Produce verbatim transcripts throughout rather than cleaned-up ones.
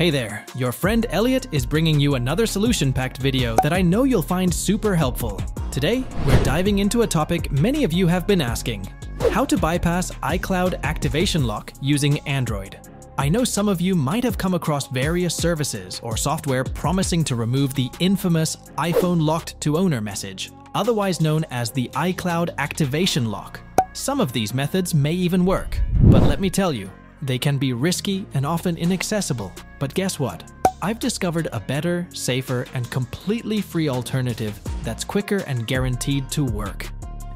Hey there, your friend Elliot is bringing you another solution-packed video that I know you'll find super helpful. Today, we're diving into a topic many of you have been asking: how to bypass iCloud activation lock using Android. I know some of you might have come across various services or software promising to remove the infamous iPhone Locked to Owner message, otherwise known as the iCloud activation lock. Some of these methods may even work, but let me tell you, they can be risky and often inaccessible. But guess what? I've discovered a better, safer, and completely free alternative that's quicker and guaranteed to work.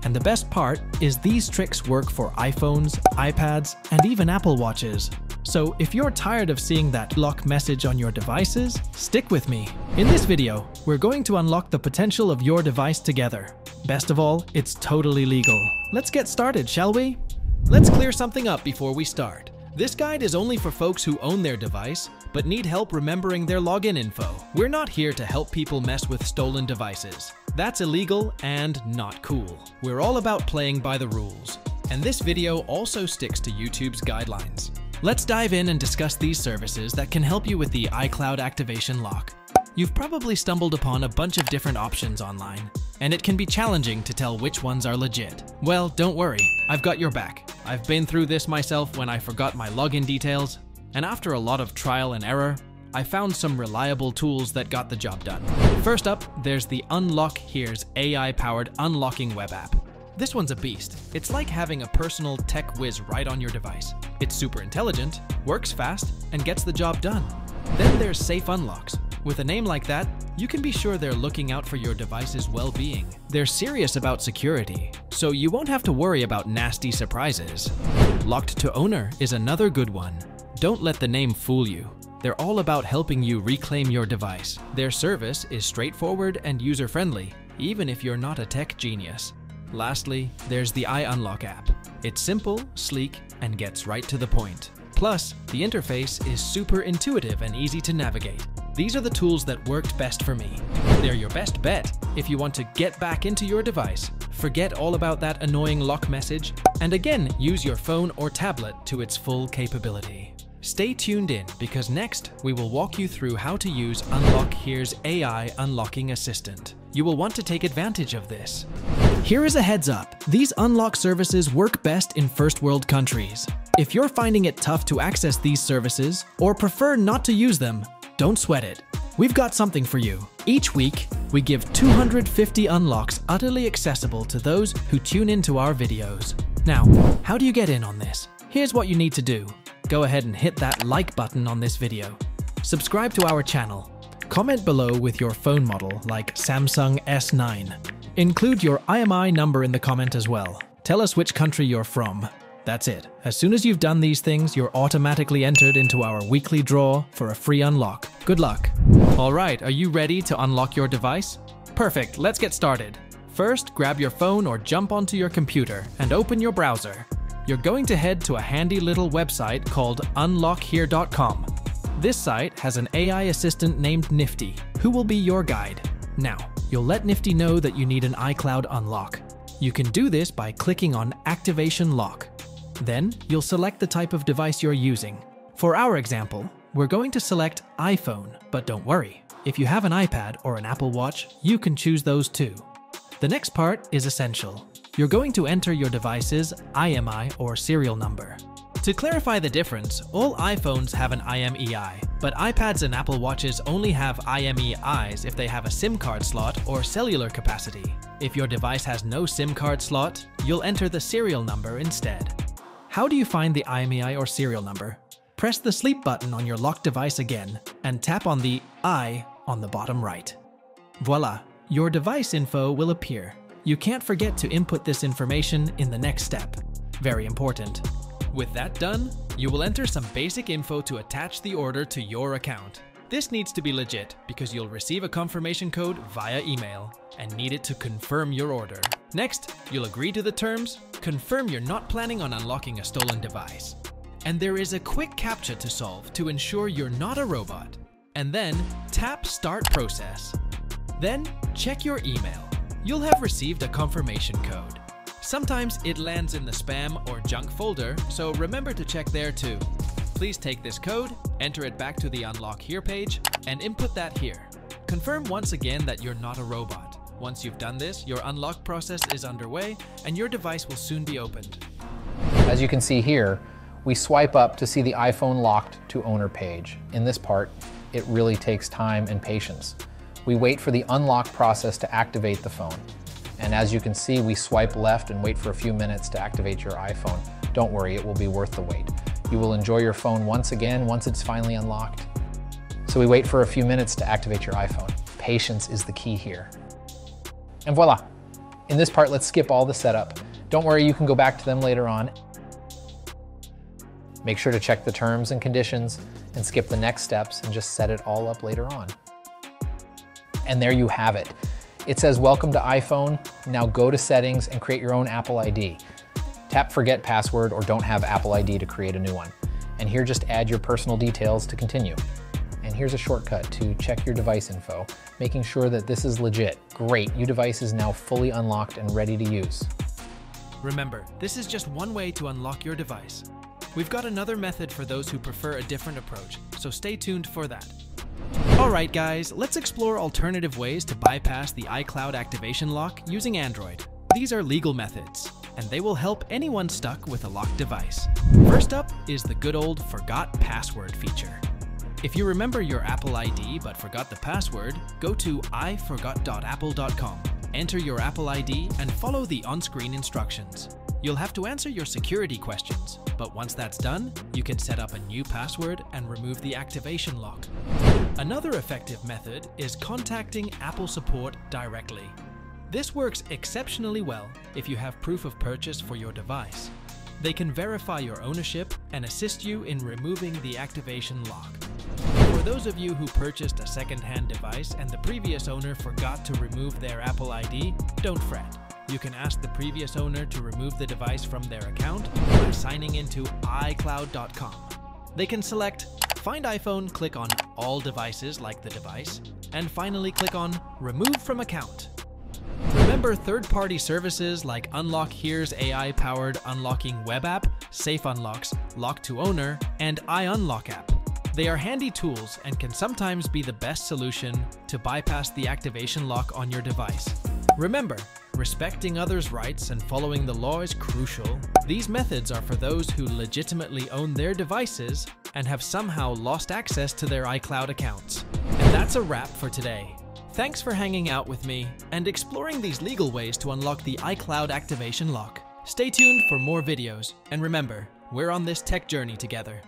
And the best part is these tricks work for iPhones, iPads, and even Apple Watches. So if you're tired of seeing that lock message on your devices, stick with me. In this video, we're going to unlock the potential of your device together. Best of all, it's totally legal. Let's get started, shall we? Let's clear something up before we start. This guide is only for folks who own their device, but need help remembering their login info. We're not here to help people mess with stolen devices. That's illegal and not cool. We're all about playing by the rules. And this video also sticks to YouTube's guidelines. Let's dive in and discuss these services that can help you with the iCloud activation lock. You've probably stumbled upon a bunch of different options online, and it can be challenging to tell which ones are legit. Well, don't worry, I've got your back. I've been through this myself when I forgot my login details, and after a lot of trial and error, I found some reliable tools that got the job done. First up, there's the Unlock Here's A I-powered unlocking web app. This one's a beast. It's like having a personal tech whiz right on your device. It's super intelligent, works fast, and gets the job done. Then there's Safe Unlocks. With a name like that, you can be sure they're looking out for your device's well-being. They're serious about security, so you won't have to worry about nasty surprises. Locked to Owner is another good one. Don't let the name fool you. They're all about helping you reclaim your device. Their service is straightforward and user-friendly, even if you're not a tech genius. Lastly, there's the iUnlock app. It's simple, sleek, and gets right to the point. Plus, the interface is super intuitive and easy to navigate. These are the tools that worked best for me. They're your best bet if you want to get back into your device, forget all about that annoying lock message, and again, use your phone or tablet to its full capability. Stay tuned in, because next, we will walk you through how to use Unlock Here's A I Unlocking Assistant. You will want to take advantage of this. Here is a heads up, these unlock services work best in first world countries. If you're finding it tough to access these services or prefer not to use them, don't sweat it. We've got something for you. Each week, we give two hundred fifty unlocks utterly accessible to those who tune into our videos. Now, how do you get in on this? Here's what you need to do. Go ahead and hit that like button on this video. Subscribe to our channel. Comment below with your phone model, like Samsung S nine. Include your I M E I number in the comment as well. Tell us which country you're from. That's it. As soon as you've done these things, you're automatically entered into our weekly draw for a free unlock. Good luck. All right, are you ready to unlock your device? Perfect, let's get started. First, grab your phone or jump onto your computer and open your browser. You're going to head to a handy little website called unlock here dot com. This site has an A I assistant named Nifty, who will be your guide. Now, you'll let Nifty know that you need an iCloud unlock. You can do this by clicking on Activation Lock. Then, you'll select the type of device you're using. For our example, we're going to select iPhone, but don't worry. If you have an iPad or an Apple Watch, you can choose those too. The next part is essential. You're going to enter your device's I M E I or serial number. To clarify the difference, all iPhones have an I M E I, but iPads and Apple Watches only have I M E Is if they have a SIM card slot or cellular capacity. If your device has no SIM card slot, you'll enter the serial number instead. How do you find the I M E I or serial number? Press the sleep button on your locked device again and tap on the I on the bottom right. Voila, your device info will appear. You can't forget to input this information in the next step. Very important. With that done, you will enter some basic info to attach the order to your account. This needs to be legit because you'll receive a confirmation code via email and need it to confirm your order. Next, you'll agree to the terms, confirm you're not planning on unlocking a stolen device. And there is a quick CAPTCHA to solve to ensure you're not a robot. And then tap Start Process. Then check your email. You'll have received a confirmation code. Sometimes it lands in the spam or junk folder, so remember to check there too. Please take this code Enter it back to the Unlock Here page and input that here. Confirm once again that you're not a robot. Once you've done this, your unlock process is underway and your device will soon be opened. As you can see here, we swipe up to see the iPhone Locked to Owner page. In this part, it really takes time and patience. We wait for the unlock process to activate the phone. And as you can see, we swipe left and wait for a few minutes to activate your iPhone. Don't worry, it will be worth the wait. You will enjoy your phone once again once it's finally unlocked. So we wait for a few minutes to activate your iPhone. Patience is the key here. And voila! In this part, let's skip all the setup. Don't worry, you can go back to them later on. Make sure to check the terms and conditions and skip the next steps and just set it all up later on. And there you have it. It says, welcome to iPhone. Now go to settings and create your own Apple I D. Tap forget password or don't have Apple I D to create a new one. And here just add your personal details to continue. And here's a shortcut to check your device info, making sure that this is legit. Great, your device is now fully unlocked and ready to use. Remember, this is just one way to unlock your device. We've got another method for those who prefer a different approach, so stay tuned for that. Alright guys, let's explore alternative ways to bypass the iCloud activation lock using Android. These are legal methods, and they will help anyone stuck with a locked device. First up is the good old forgot password feature. If you remember your Apple I D but forgot the password, go to i forgot dot apple dot com, enter your Apple I D and follow the on-screen instructions. You'll have to answer your security questions, but once that's done, you can set up a new password and remove the activation lock. Another effective method is contacting Apple support directly. This works exceptionally well if you have proof of purchase for your device. They can verify your ownership and assist you in removing the activation lock. For those of you who purchased a second-hand device and the previous owner forgot to remove their Apple I D, don't fret. You can ask the previous owner to remove the device from their account by signing into i cloud dot com. They can select Find iPhone, click on All Devices like the device, and finally click on Remove from Account. Remember third-party services like Unlock Here's A I-powered unlocking web app, Safe Unlocks, Lock to Owner, and iUnlock app. They are handy tools and can sometimes be the best solution to bypass the activation lock on your device. Remember, respecting others' rights and following the law is crucial. These methods are for those who legitimately own their devices and have somehow lost access to their iCloud accounts. And that's a wrap for today. Thanks for hanging out with me and exploring these legal ways to unlock the iCloud activation lock. Stay tuned for more videos, and remember, we're on this tech journey together.